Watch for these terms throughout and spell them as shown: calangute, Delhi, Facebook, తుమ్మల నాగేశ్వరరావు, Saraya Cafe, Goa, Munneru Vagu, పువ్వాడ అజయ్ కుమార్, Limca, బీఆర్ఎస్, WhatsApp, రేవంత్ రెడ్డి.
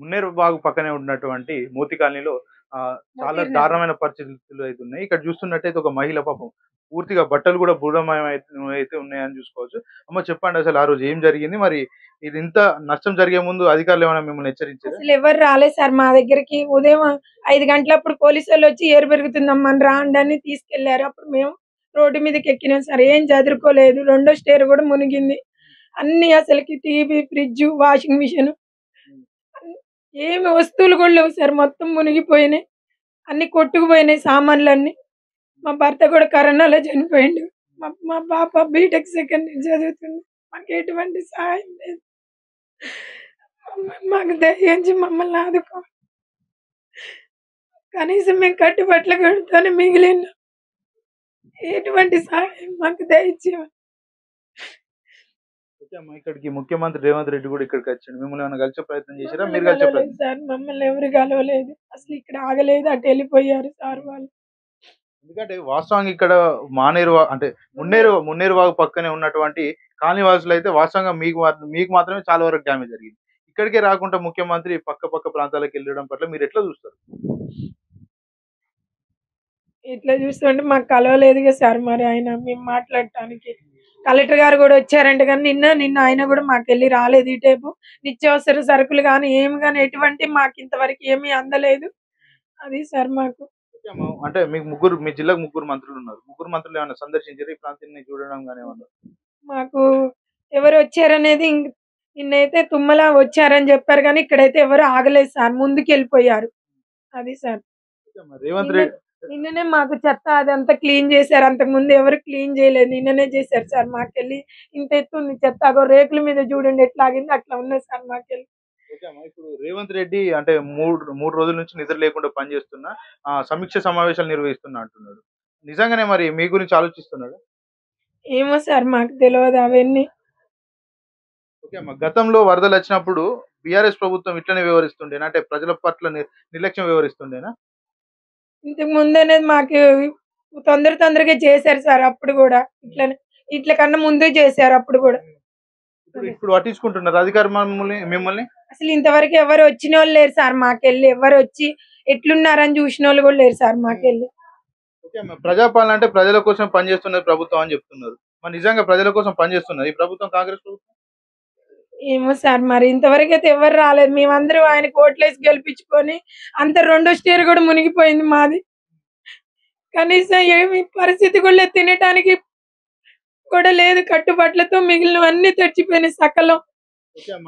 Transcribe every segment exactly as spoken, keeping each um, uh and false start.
మున్నేరు వాగు పక్కనే ఉన్నటువంటి మోతి కాలనీలో చాలా దారుణమైన పరిస్థితులు అయితే ఉన్నాయి. ఇక్కడ చూస్తున్నట్టయితే ఒక మహిళ పాపం పూర్తిగా బట్టలు కూడా బురమయం అయితే ఉన్నాయని చూసుకోవచ్చు. అమ్మ చెప్పండి అసలు ఆ రోజు ఏం జరిగింది, మరి ఇది ఇంత నష్టం జరిగే ముందు అధికారులు ఏమైనా మిమ్మల్ని హెచ్చరించారు? అసలు ఎవరు రాలేదు సార్ మా దగ్గరికి. ఉదయం ఐదు గంటలప్పుడు పోలీసు వాళ్ళు వచ్చి ఏరు పెరుగుతుందమ్మా రాండి అని తీసుకెళ్లారు. అప్పుడు మేము రోడ్డు మీదకి ఎక్కినాం సార్, ఏం చదువుకోలేదు. రెండో స్టేర్ కూడా మునిగింది. అన్ని అసలుకి టీవీ, ఫ్రిడ్జ్, వాషింగ్ మిషన్, ఏమి వస్తువులు కూడా లేవు సార్. మొత్తం మునిగిపోయినాయి, అన్ని కొట్టుకుపోయినాయి సామాన్లన్నీ. మా భర్త కూడా కరోనాలో చనిపోయిండు. మా మా పాప బీటెక్ సెకండ్ ఇయర్ చదువుతుంది. మాకు ఎటువంటి సహాయం లేదు. మాకు దయించి మమ్మల్ని ఆదుకోవాలి. కనీసం మేము కట్టుబట్టలు కడుతూనే మిగిలిన ఎటువంటి సహాయం మాకు దయచేయాలి. ఇక్కడికి ముఖ్యమంత్రి రేవంత్ రెడ్డి కూడా ఇక్కడికి వచ్చాడు. మిమ్మల్ని కలిసే ప్రయత్నం చేశారా? మీరు కలిసే ప్రయత్నం సార్ మమ్మల్ని ఎవరు కలవలేదు. అసలు ఇక్కడ ఆగలేదు, అటు వెళ్ళిపోయారు సార్ వాళ్ళు. ఎందుకంటే వాస్తవంగా ఇక్కడ మానేరు అంటే మున్నేరు మున్నేరు వాగు పక్కనే ఉన్నటువంటి కాలనీవాసులు అయితే వాస్తవంగా మీకు మీకు మాత్రమే చాలా వరకు డ్యామేజ్ జరిగింది. ఇక్కడికే రాకుండా ముఖ్యమంత్రి పక్క పక్క ప్రాంతాలకు వెళ్ళడం పట్ల మీరు ఎట్లా చూస్తారు? ఇట్లా చూస్తుంటే మాకు కలవలేదుగా సార్. మరి ఆయన మేము మాట్లాడటానికి కలెక్టర్ గారు కూడా వచ్చారంటే కానీ నిన్న నిన్న ఆయన కూడా మాకు వెళ్ళి రాలేదు. ఈ టైపు నిత్యావసర సరుకులు కానీ ఏమి కానీ ఎటువంటి మాకు ఇంతవరకు ఏమీ అందలేదు. అది సార్ మాకు. అంటే మీకు ముగ్గురు, మీ జిల్లాకు ముగ్గురు మంత్రులు ఉన్నారు. ముగ్గురు మంత్రులు ఏమైనా సందర్శించారు ఈ ప్రాంతాన్ని చూడడం కానీ? మాకు ఎవరు వచ్చారనేది నిన్నైతే తుమ్మల వచ్చారని చెప్పారు కానీ ఇక్కడైతే ఎవరు ఆగలేదు సార్, ముందుకు వెళ్ళిపోయారు. అది సార్. రేవంత్ రెడ్డి నిన్ననే మాకు చెత్త అదంతా క్లీన్ చేశారు. అంతకు ముందు ఎవరు క్లీన్ చేయలేదు, నిన్ననే చేశారు సార్. మాకెళ్ళి ఇంత ఎత్తుంది చెత్త, రేకుల మీద చూడండి ఎట్లా ఆగింది, అట్లా ఉన్నది సార్ మాకెళ్ళి. ఇప్పుడు రేవంత్ రెడ్డి అంటే మూడు మూడు రోజుల నుంచి నిద్ర లేకుండా పనిచేస్తున్నా, సమీక్ష సమావేశాలు నిర్వహిస్తున్నా అంటున్నాడు. నిజంగానే మరి మీ గురించి ఆలోచిస్తున్నాడు ఏమో సార్, మాకు తెలియదు అవన్నీ. ఓకే అమ్మా, గతంలో వరదలు వచ్చినప్పుడు బీఆర్ఎస్ ప్రభుత్వం ఇట్లనే వివరిస్తుండేనా? అంటే ప్రజల పట్ల నిర్లక్ష్యం వివరిస్తుండేనా? ఇంతకు ముందు అనేది మాకు తొందర తొందరగా చేశారు సార్. అప్పుడు కూడా ఇట్లనే, ఇట్ల కన్నా ముందే చేశారు అప్పుడు కూడా. ఇప్పుడు పట్టించుకుంటున్నారు అధికారి మిమ్మల్ని? అసలు ఇంతవరకు ఎవరు వచ్చిన వాళ్ళు లేరు సార్ మాకెళ్ళి. ఎవరు వచ్చి ఎట్లున్నారని చూసిన వాళ్ళు కూడా లేరు సార్ మాకెళ్ళి. ప్రజాపాలన అంటే ప్రజల కోసం పనిచేస్తున్నది ప్రభుత్వం అని చెప్తున్నారు. మరి నిజంగా ప్రజల కోసం పనిచేస్తున్నారు ఈ ప్రభుత్వం, కాంగ్రెస్ ప్రభుత్వం? ఏమో సార్ మరి ఇంతవరకు అయితే ఎవరు రాలేదు. మేమందరూ ఆయన కోట్లేసి గెలిపించుకొని అంత రెండో స్టేర్ కూడా మునిగిపోయింది మాది. కనీసం ఏమి పరిస్థితి కూడా తినటానికి కూడా లేదు. కట్టుబట్లతో మిగిలినవన్నీ తెచ్చిపోయినాయి సకలం.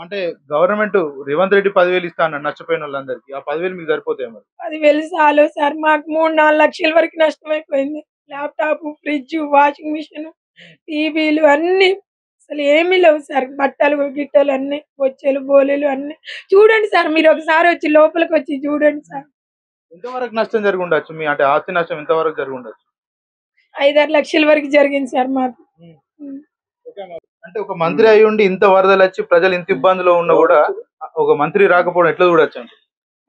అంటే గవర్నమెంట్ రేవంత్ రెడ్డి పదివేలు ఇస్తాను నష్టపోయిన వాళ్ళందరికి, ఆ పదివేలు మీకు సరిపోతాయి? పదివేలు చాలు సార్ మాకు. మూడు నాలుగు లక్షల వరకు నష్టం అయిపోయింది. ల్యాప్టాప్, ఫ్రిడ్జ్, వాషింగ్ మిషన్, టీవీలు అన్ని అసలు ఏమీ లేవు సార్. బట్టలు, గిట్టలు అన్ని, బొచ్చెలు, బోలీలు అన్ని చూడండి సార్. మీరు ఒకసారి వచ్చి లోపలికి వచ్చి చూడండి సార్. ఎంతవరకు నష్టం జరిగి ఉండొచ్చు మీ అంటే ఆస్తి నష్టం ఎంతవరకు జరిగి ఉండొచ్చు? ఐదారు లక్షల వరకు జరిగింది సార్ మాకు. అంటే ఒక మంత్రి అయి ఉండి ఇంత వరదలు వచ్చి ప్రజలు ఇంత ఇబ్బందులో ఉన్నా కూడా ఒక మంత్రి రాకపోవడం ఎట్లా చూడొచ్చు?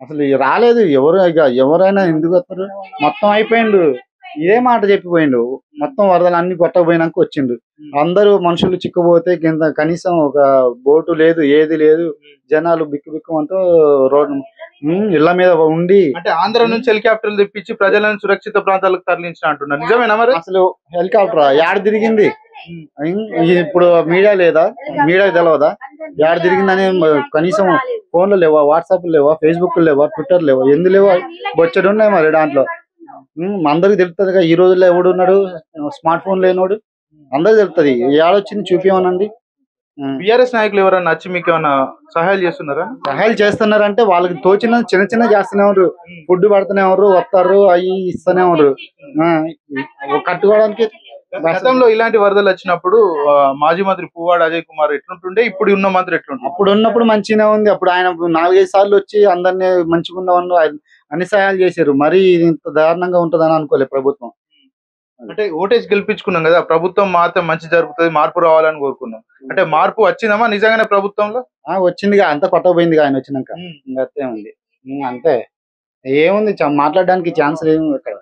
అసలు రాలేదు ఎవరు. ఇక ఎవరైనా ఎందుకు వస్తారు? మొత్తం అయిపోయిండు, ఇదే మాట చెప్పిపోయిండు. మొత్తం వరదలు అన్ని కొట్టకపోయినాక వచ్చిండు. అందరూ మనుషులు చిక్కుపోతే కింద కనీసం ఒక బోటు లేదు, ఏది లేదు. జనాలు బిక్కు బిక్కుమంటూ రోడ్డు ఇళ్ల మీద ఉండి. అంటే ఆంధ్ర నుంచి హెలికాప్టర్లు తెప్పించి ప్రజలను సురక్షిత ప్రాంతాలకు తరలించిన అంటున్నారు, నిజమేనా? మరి అసలు హెలికాప్టర్ యాడ తిరిగింది ఇప్పుడు మీడియా లేదా? మీడియా తెలవదా? యాడ తిరిగిందని కనీసం ఫోన్లు లేవా, వాట్సాప్లు లేవా, ఫేస్బుక్ లేవా, ట్విట్టర్ లేవా, ఎందు లేవా? బొచ్చడు ఉన్నాయి మరి దాంట్లో. అందరికి తెలుస్తుంది. ఈ రోజుల్లో ఎవడు ఉన్నాడు స్మార్ట్ ఫోన్ లేనోడు? అందరికి తెలుస్తుంది. ఏడొచ్చింది చూపించమనండి. బిఆర్ఎస్ నాయకులు ఎవరన్నా వచ్చి మీకు ఏమైనా సహాయాలు చేస్తున్నారా? సహాయాలు చేస్తున్నారంటే వాళ్ళకి తోచిన చిన్న చిన్న చేస్తూనే ఉన్నారు. ఫుడ్ పడుతూనే ఉన్నారు, వస్తారు, అవి ఇస్తూనే ఉన్నారు కట్టుకోవడానికి. గతంలో ఇలాంటి వరదలు వచ్చినప్పుడు మాజీ మంత్రి పువ్వాడ అజయ్ కుమార్ ఎట్లుంటుండే, ఇప్పుడు ఉన్న మంత్రి ఎట్లుంటుంది? అప్పుడు ఉన్నప్పుడు మంచిగానే ఉంది. అప్పుడు ఆయన నాలుగైదు సార్లు వచ్చి అందరినీ మంచిగా ఉన్నవాళ్ళు అన్ని సహాయాలు చేశారు. మరి ఇది ఇంత దారుణంగా ఉంటుందని అనుకోలేదు ప్రభుత్వం. అంటే ఓటేజ్ గెలిపించుకున్నాం కదా, ప్రభుత్వం మాత్రం మంచి జరుగుతుంది, మార్పు రావాలని కోరుకున్నాం. అంటే మార్పు వచ్చిందమ్మా నిజంగానే ప్రభుత్వంలో? వచ్చిందిగా, అంత కొట్టబోయిందిగా ఆయన వచ్చినాక. అంతే ఉంది, అంతే. ఏముంది మాట్లాడడానికి ఛాన్స్ ఏమి ఇక్కడ.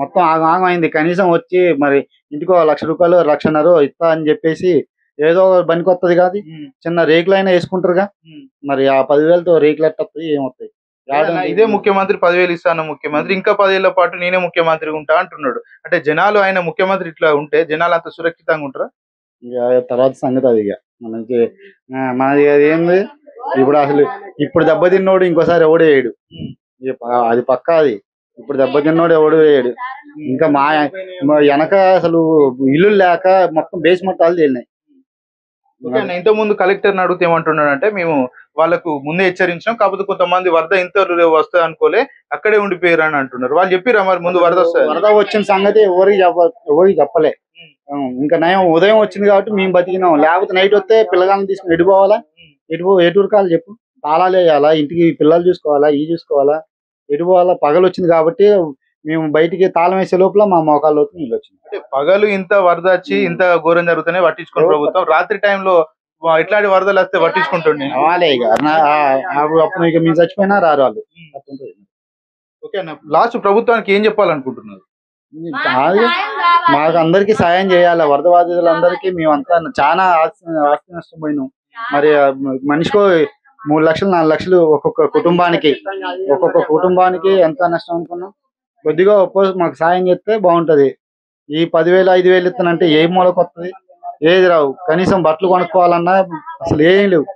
మొత్తం ఆగమైంది. కనీసం వచ్చి మరి ఇంటికి లక్ష రూపాయలు లక్షన్నర ఇస్తా అని చెప్పేసి ఏదో పనికొత్తది కాదు, చిన్న రేకులైనా వేసుకుంటారుగా. మరి ఆ పదివేలతో రేకులు ఎట్టొస్తుంది, ఏమవుతాయి? ఇదే ముఖ్యమంత్రి పదివేలు ఇస్తాను ముఖ్యమంత్రి, ఇంకా పదేళ్ల పాటు నేనే ముఖ్యమంత్రి ఉంటా అంటున్నాడు. అంటే జనాలు ఆయన ముఖ్యమంత్రి ఇట్లా ఉంటే జనాలు అంత సురక్షితంగా ఉంటారా? ఇక తర్వాత సంగతి అది. ఇక మనకి మనది అది ఏంది ఇప్పుడు, అసలు ఇప్పుడు దెబ్బతిన్నోడు ఇంకోసారి ఎవడు వేయడు, అది పక్క. అది ఇప్పుడు దెబ్బతిన్నోడు ఎవడు వేయడు. ఇంకా మా వెనక అసలు ఇల్లు లేక మొత్తం బేస్మెంటాలు తేలినాయి. ఇంత ముందు కలెక్టర్ని అడిగితే ఏమంటున్నాడు అంటే, మేము వాళ్ళకు ముందే హెచ్చరించాం, కాకపోతే కొంతమంది వరద ఇంత వస్తుంది అనుకోలే అక్కడే ఉండిపోయారు అని అంటున్నారు. వాళ్ళు చెప్పిరా మరి ముందు వరద వస్తుంది, వరద వచ్చిన సంగతి ఎవరికి ఎవరికి చెప్పలే. ఇంకా నయం ఉదయం వచ్చింది కాబట్టి మేము బతికినాం, లేకపోతే నైట్ వస్తే పిల్లగాలను తీసుకుని ఎడిపోవాలా, ఎటు ఎటురు కాలు చెప్పు, తాళాలు వేయాలా, ఇంటికి పిల్లలు చూసుకోవాలా, ఇవి చూసుకోవాలా, ఎటుపోవాలా. పగలు వచ్చింది కాబట్టి మేము బయటికి తాళం వేసే లోపల మా మోకాళ్ళలోకి నీళ్ళు వచ్చింది. అంటే పగలు ఇంత వరద వచ్చి ఇంత ఘోరం జరుగుతున్నాయి పట్టించుకుని ప్రభుత్వం, రాత్రి టైంలో ఇట్లాంటి వరదలు వస్తే పట్టించుకుంటుండే వాళ్ళే. ఇక అప్పుడు ఇక మేము చచ్చిపోయినా రారు వాళ్ళు. ఓకే అన్న, లాస్ట్ ప్రభుత్వానికి ఏం చెప్పాలనుకుంటున్నారు? మాకు అందరికి సాయం చేయాలి, వరద బాధితులందరికీ. మేమంతా చాలా ఆస్తి ఆస్తి నష్టం పోయినాం. మరి మనిషికో మూడు లక్షలు నాలుగు లక్షలు ఒక్కొక్క కుటుంబానికి, ఒక్కొక్క కుటుంబానికి ఎంత నష్టం అనుకున్నాం. కొద్దిగా ఒక్కోసి మాకు సాయం చేస్తే బాగుంటది. ఈ పదివేలు ఐదు వేలు ఇస్తానంటే ఏ మూలకు వస్తుంది, ఏది రావు. కనీసం బట్టలు కొనుక్కోవాలన్నా అసలు ఏం లేవు.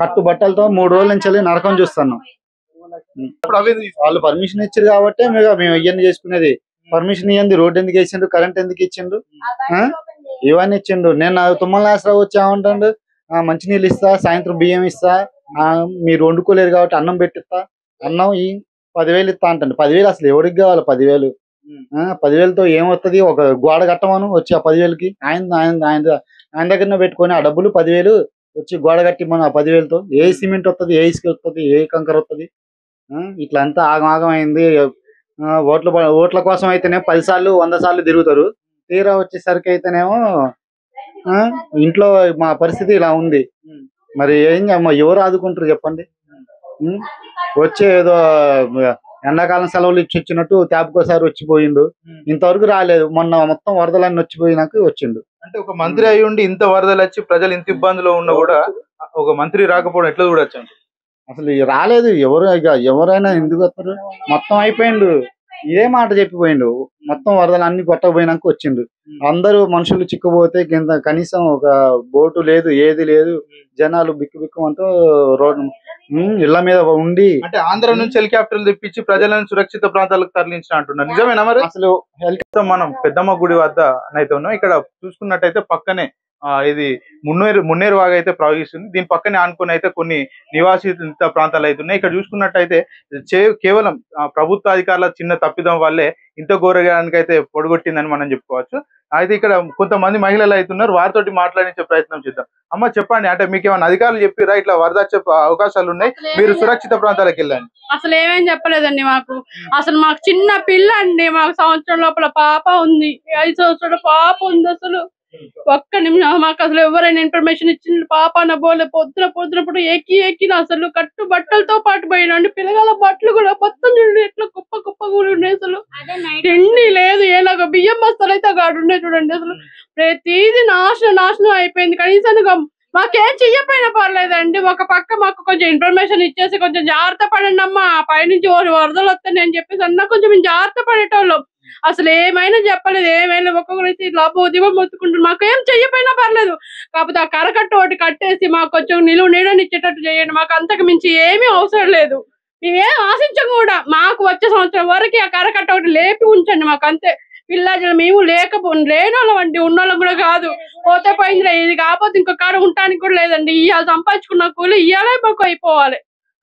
కట్టు బట్టలతో మూడు రోజుల నుంచి వెళ్ళి నరకం చూస్తున్నాం. వాళ్ళు పర్మిషన్ ఇచ్చారు కాబట్టి మేము ఇవన్నీ చేసుకునేది. పర్మిషన్ ఇవ్వండి, రోడ్ ఎందుకు వేసిండ్రు, కరెంట్ ఎందుకు ఇచ్చిండ్రు, ఇవన్నీ ఇచ్చిండు. నేను తుమ్మల ఆశ్రవ వచ్చామంటాడు, మంచినీళ్ళు ఇస్తా, సాయంత్రం బియ్యం ఇస్తా, మీరు వండుకోలేరు కాబట్టి అన్నం పెట్టిస్తా, అన్నం ఈ పదివేలు ఇస్తా అంటాను. పదివేలు అసలు ఎవరికి కావాలి? పదివేలు పదివేలతో ఏమవుతుంది? ఒక గోడ కట్టమను వచ్చి ఆ పదివేలకి ఆయన ఆయన ఆయన దగ్గరనే పెట్టుకొని ఆ డబ్బులు పదివేలు వచ్చి గోడ కట్టి మనం ఆ పదివేలతో ఏ సిమెంట్ వస్తుంది, ఏ ఇసుక వస్తుంది, ఏ కంకర వస్తుంది? ఇట్లా అంతా ఆగమాగం అయింది. ఓట్ల ఓట్ల కోసం అయితేనే పది సార్లు వంద సార్లు తిరుగుతారు, తీరా వచ్చేసరికి అయితేనేమో ఇంట్లో మా పరిస్థితి ఇలా ఉంది. మరి ఏం ఎవరు ఆదుకుంటారు చెప్పండి? వచ్చే ఏదో ఎండాకాలం సెలవులు ఇచ్చి వచ్చినట్టు తాపుకోసారి వచ్చిపోయిండు, ఇంతవరకు రాలేదు. మొన్న మొత్తం వరదలన్నీ వచ్చిపోయినాక వచ్చిండు. అంటే ఒక మంత్రి అయి ఉండి ఇంత వరదలు వచ్చి ప్రజలు ఇంత ఇబ్బందులో ఉన్నా కూడా ఒక మంత్రి రాకపోవడం ఎట్లా చూడొచ్చు? అసలు రాలేదు ఎవరు. ఇక ఎవరైనా ఎందుకు వస్తారు? మొత్తం అయిపోయిండు, ఇదే మాట చెప్పిపోయిండు. మొత్తం వరదలు అన్ని కొట్టకపోయినాక వచ్చిండు. అందరూ మనుషులు చిక్కుపోతే కింద కనీసం ఒక బోటు లేదు, ఏది లేదు. జనాలు బిక్కు బిక్కుమంటూ రోడ్డు ఇళ్ల మీద ఉండి. అంటే ఆంధ్ర నుంచి హెలికాప్టర్లు తెప్పించి ప్రజలను సురక్షిత ప్రాంతాలకు తరలించిన అంటున్నారు, నిజమేనా? మరి అసలు హెలికాప్టర్ మనం పెద్దమ్మ గుడి వద్ద అయితే ఉన్నాం. ఇక్కడ చూసుకున్నట్టయితే పక్కనే ఇది మున్నేరు మున్నేరు వాగు అయితే ప్రవహిస్తుంది. దీని పక్కనే ఆనుకుని అయితే కొన్ని నివాసిత ప్రాంతాలు అయితే ఉన్నాయి. ఇక్కడ చూసుకున్నట్టయితే కేవలం ప్రభుత్వ అధికారుల చిన్న తప్పిదం వల్లే ఇంత ఘోరగానికి అయితే పొడగొట్టిందని మనం చెప్పుకోవచ్చు. అయితే ఇక్కడ కొంతమంది మహిళలు అయితే ఉన్నారు, వారితోటి మాట్లాడించే ప్రయత్నం చేద్దాం. అమ్మ చెప్పండి, అంటే మీకు ఏమైనా అధికారులు చెప్పిరా ఇట్లా వరద వచ్చే అవకాశాలు ఉన్నాయి, మీరు సురక్షిత ప్రాంతాలకు వెళ్ళండి? అసలు ఏమేమి చెప్పలేదండి మాకు. అసలు మాకు చిన్న పిల్ల అండి, మాకు సంవత్సరం లోపల పాప ఉంది, ఐదు సంవత్సరాల పాప ఉంది. అసలు ఒక్క నిమిషం మాకు అసలు ఎవరైనా ఇన్ఫర్మేషన్ ఇచ్చిన పాప నా బోలే పొద్దున పొద్దునప్పుడు ఎక్కి ఎక్కిన అసలు కట్టు బట్టలతో పాటు పోయినండి. పిల్లగాల బట్టలు కూడా మొత్తం చూడండి ఎట్లా కుప్ప కుప్ప కూడా ఉన్నాయి. అసలు తిండి లేదు, ఏలాగో బియ్యం బస్తాలు అయితే అక్కడ ఉన్నాయి చూడండి. అసలు ప్రతిది నాశనం నాశనం అయిపోయింది. కనీసానికి మాకేం చెయ్యపోయినా పర్లేదండి. ఒక పక్క మాకు కొంచెం ఇన్ఫర్మేషన్ ఇచ్చేసి కొంచెం జాగ్రత్త పడండి అమ్మా, పైనుంచి వరదలు వస్తాయి అని చెప్పేసి అన్న కొంచెం మేము జాగ్రత్త పడేటోళ్ళం. అసలు ఏమైనా చెప్పలేదు, ఏమైనా ఒక్కొక్కరైతే ఇట్లా దివం మొత్తుకుంటారు. మాకు ఏం చెయ్యపోయినా పర్లేదు, కాకపోతే ఆ కరకట్టు ఒకటి కట్టేసి మాకు కొంచెం నిలువ నీడనిచ్చేటట్టు చేయండి. మాకు అంతకు మించి ఏమీ అవసరం లేదు, మేమేం ఆశించం కూడా. మాకు వచ్చే సంవత్సరం వరకు ఆ కరకట్ట ఒకటి లేపి ఉంచండి మాకు, అంతే. పిల్లలు మేము లేకపో లేనోళ్ళం అండి, ఉన్నోళ్ళం కూడా కాదు. పోతే పోయిందిలే, ఇది కాకపోతే ఇంకొక కాడ ఉండడానికి కూడా లేదండి. ఇవాళ సంపాదించుకున్న కూలి ఇవాళ మాకు అయిపోవాలి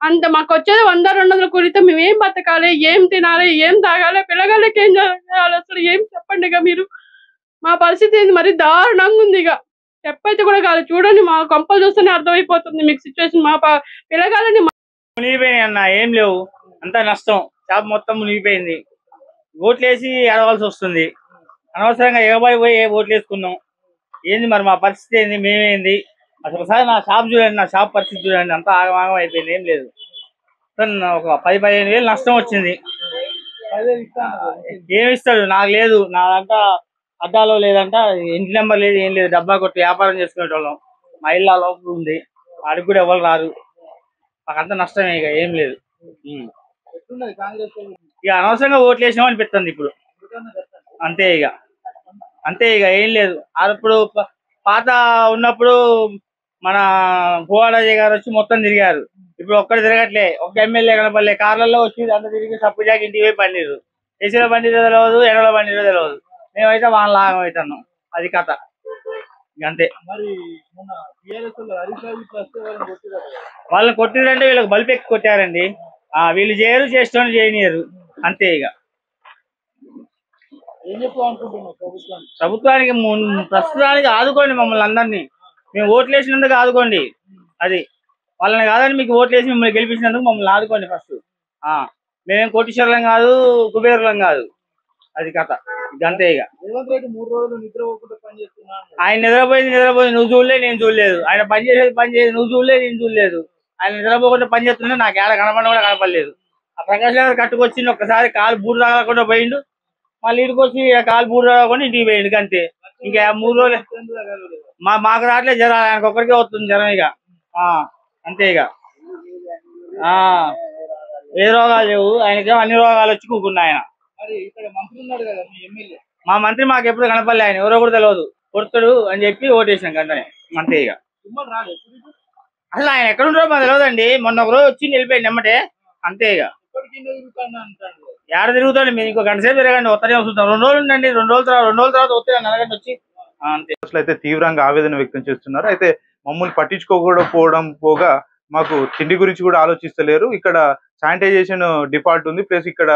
అంత. మాకు వచ్చేది వంద రెండు వందల కూలితో మేమేం బతకాలి, ఏం తినాలి, ఏం తాగాలి, పిల్లగాళ్ళకి ఏం చేయాలి? అసలు ఏం చెప్పండి ఇక మీరు. మా పరిస్థితి ఏంది మరి దారుణంగా ఉంది, ఇక చెప్పైతే కూడా కాదు. చూడండి మా కొంపలు చూస్తేనే అర్థమైపోతుంది మీకు సిచ్యువేషన్. మా పిల్లగాళ్ళని మునిగిపోయినాయి అన్న, ఏం లేవు, అంతా నష్టం. షాప్ మొత్తం మునిగిపోయింది, ఓట్లేసి ఏడవాల్సి వస్తుంది. అనవసరంగా ఎగబడి పోయి ఓట్లు వేసుకున్నాం. ఏంది మరి మా పరిస్థితి ఏంది, మేమేంది? అసలు ఒకసారి నా షాప్ చూడండి, నా షాప్ పరిస్థితి చూడండి, అంతా ఆగమాగం అయిపోయింది, ఏం లేదు. ఒక పది పదిహేను వేలు నష్టం వచ్చింది. ఏమిస్తాడు? నాకు లేదు, నాదంతా అద్దాలో లేదంట, ఇంటి నెంబర్ లేదు, ఏం లేదు. డబ్బా కొట్టి వ్యాపారం చేసుకునేటోళ్ళం, మా ఇల్లు ఆ లోపల ఉంది, వాడికి కూడా ఎవరు రారు, మాకంతా నష్టమే, ఇక ఏం లేదు. ఇక అనవసరంగా ఓట్లు వేసినాం అనిపిస్తుంది ఇప్పుడు, అంతే ఇక అంతే ఇక ఏం లేదు. అప్పుడు పాత ఉన్నప్పుడు మన భూవాడాజీ గారు వచ్చి మొత్తం తిరిగారు, ఇప్పుడు ఒక్కడు తిరగట్లే, ఒక్క ఎమ్మెల్యే కనపడలే, కార్లలో వచ్చి అంత తిరిగి సప్పు జాకి ఇంటికి పోయి పండిరు, ఏసీలో పండిరో తెలియదు, ఎడలో పండిరో తెలియదు. మేమైతే వాళ్ళ లాగం అవుతున్నాం, అది కథ అంతే. వాళ్ళని కొట్టిరంటే వీళ్ళకి బలిపెక్కి కొట్టారండి, వీళ్ళు చేయరు, చేసిన చేయనియరు, అంతే. ఇక ప్రభుత్వానికి ప్రస్తుతానికి ఆదుకోండి మమ్మల్ని అందరినీ, మేము ఓట్లు వేసినందుకు ఆదుకోండి, అది వాళ్ళని కాదని మీకు ఓట్లు వేసి మిమ్మల్ని గెలిపించినందుకు మమ్మల్ని ఆదుకోండి ఫస్ట్. మేమేం కోటీశ్వరులం కాదు, కుబేరులం కాదు, అది కథ, అంతే. ఇక ఆయన నిద్రపోయింది నిద్రపోయింది నువ్వు చూడలే, నేను చూడలేదు. ఆయన పని చేసేది పని చేసేది నువ్వు చూడలే, నేను చూడలేదు. ఆయన నిద్రపోకుండా పని చేస్తుంటే నాకు ఏడ కనపడడం కూడా కనపడలేదు. ఆ ప్రకాశం గారు కట్టుకొచ్చింది, ఒక్కసారి కాలు బూడి తగలకుండా పోయిండు, మళ్ళీ ఇటుకొచ్చి కాలు బూడి తగలకుండా ఇంటికి పోయిండు, అంతే. ఇంకా మూడు రోజులు మా మాకు రాట్లే జ్వరాలు, ఆయనకు ఒక్కరికే వస్తుంది జ్వరం, ఇక అంతే. ఇక ఏ రోగాలు లేవు, ఆయనకేమో అన్ని రోగాలు వచ్చి కూకున్నాయి ఆయన. మా మంత్రి మాకు ఎప్పుడు కనపడలే, ఆయన ఎవరో కూడా తెలియదు, కొడతాడు అని చెప్పి ఓటేసాం గంటనే, అంతే. ఇక అసలు ఆయన ఎక్కడ ఉంటారో మాకు తెలియదండి, మొన్న ఒక రోజు వచ్చి నిలిపోయింది ఎమ్మటే, అంతే. ఇక ఏడ తిరుగుతాండి మీరు, ఇంకో గంట సేపు తిరగండి, వస్తానే వస్తుంటాం, రెండు రోజులు ఉండండి, రెండు రోజుల తర్వాత రెండు రోజుల తర్వాత వస్తే నెలగంట వచ్చి, అంతే. అసలు అయితే తీవ్రంగా ఆవేదన వ్యక్తం చేస్తున్నారు. అయితే మమ్మల్ని పట్టించుకోకుండా పోవడం పోగా మాకు తిండి గురించి కూడా ఆలోచిస్తలేరు. ఇక్కడ శానిటైజేషన్ డిపార్ట్ ఉంది, ప్లస్ ఇక్కడ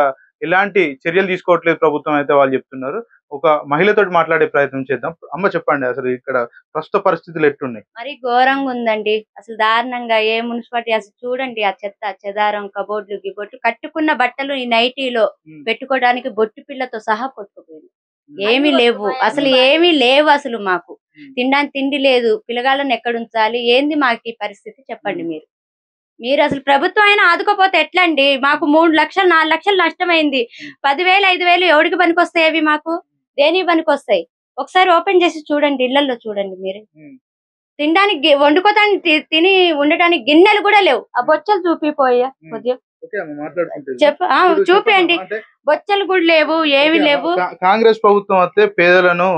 ఇలాంటి చర్యలు తీసుకోవట్లేదు ప్రభుత్వం అయితే వాళ్ళు చెప్తున్నారు. ఒక మహిళతో మాట్లాడే ప్రయత్నం చేద్దాం. అమ్మ చెప్పండి, అసలు ఇక్కడ ప్రస్తుత పరిస్థితులు ఎట్టున్నాయి? మరి ఘోరంగా ఉందండి, అసలు దారుణంగా. ఏ మున్సిపాలిటీ అసలు చూడండి, ఆ చెత్త చెదారం, కబోర్డ్లు గిబోర్డ్లు, కట్టుకున్న బట్టలు ఈ నైటీలో పెట్టుకోవడానికి బొట్టు పిల్లతో సహా కొట్టుకుపోయింది. ఏమీ లేవు అసలు, ఏమీ లేవు అసలు. మాకు తినడానికి తిండి లేదు, పిల్లగాళ్ళని ఎక్కడుంచాలి, ఏంది మాకు ఈ పరిస్థితి చెప్పండి మీరు. మీరు అసలు ప్రభుత్వం అయినా ఆదుకోపోతే ఎట్లండి? మాకు మూడు లక్షలు నాలుగు లక్షలు నష్టమైంది, పదివేలు ఐదు వేలు ఎవరికి పనికొస్తాయి? అవి మాకు దేని పనికొస్తాయి? ఒకసారి ఓపెన్ చేసి చూడండి, ఇళ్లలో చూడండి మీరు. తినడానికి వండుకోటానికి, తిని ఉండటానికి గిన్నెలు కూడా లేవు. ఆ బొచ్చలు చూపిపోయా కొద్దిగా చెప్ప చూపియండి, బొచ్చలు కూడా లేవు, ఏమి లేవు. కాంగ్రెస్ ప్రభుత్వం వస్తే పేదలను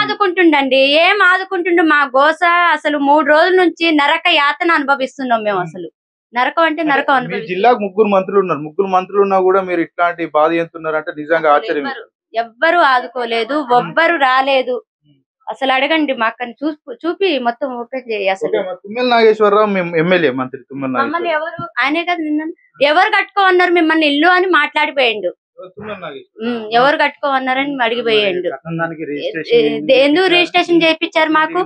ఆదుకుంటుండండి, ఏం ఆదుకుంటుండు? మా గోస అసలు మూడు రోజుల నుంచి నరక యాతన అనుభవిస్తున్నాం మేము. అసలు నరకం అంటే నరకం అనుభవి. జిల్లాకు ముగ్గురు మంత్రులు ఉన్నారు, ముగ్గురు మంత్రులు ఉన్నా కూడా మీరు ఇట్లాంటి బాధ ఎంతున్నారు అంటే నిజంగా ఆశ్చర్యం. ఎవ్వరు ఆదుకోలేదు, ఎవ్వరు రాలేదు అసలు. అడగండి మాకని చూ చూపి మొత్తం ఓపెన్ చేయి. అసలు తుమ్మల నాగేశ్వరరావు ఎమ్మెల్యే మంత్రి తుమ్మల నాగేశ్వరరావు ఎవరు? ఆయనే కదా నిన్న ఎవరు కట్టుకోమన్నారు మిమ్మల్ని ఇల్లు అని మాట్లాడిపోయిండు. ఎవరు కట్టుకోమన్నారని అడిగిపోయిండు. ఎందుకు రిజిస్ట్రేషన్ చేయించారు మాకు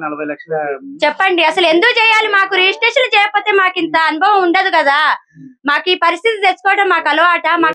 చెప్పండి? అసలు ఎందుకు చేయాలి? మాకు రిజిస్ట్రేషన్ చేయకపోతే మాకు ఇంత అనుభవం ఉండదు కదా. మాకు ఈ పరిస్థితి తెచ్చుకోవడం మాకు అలవాట.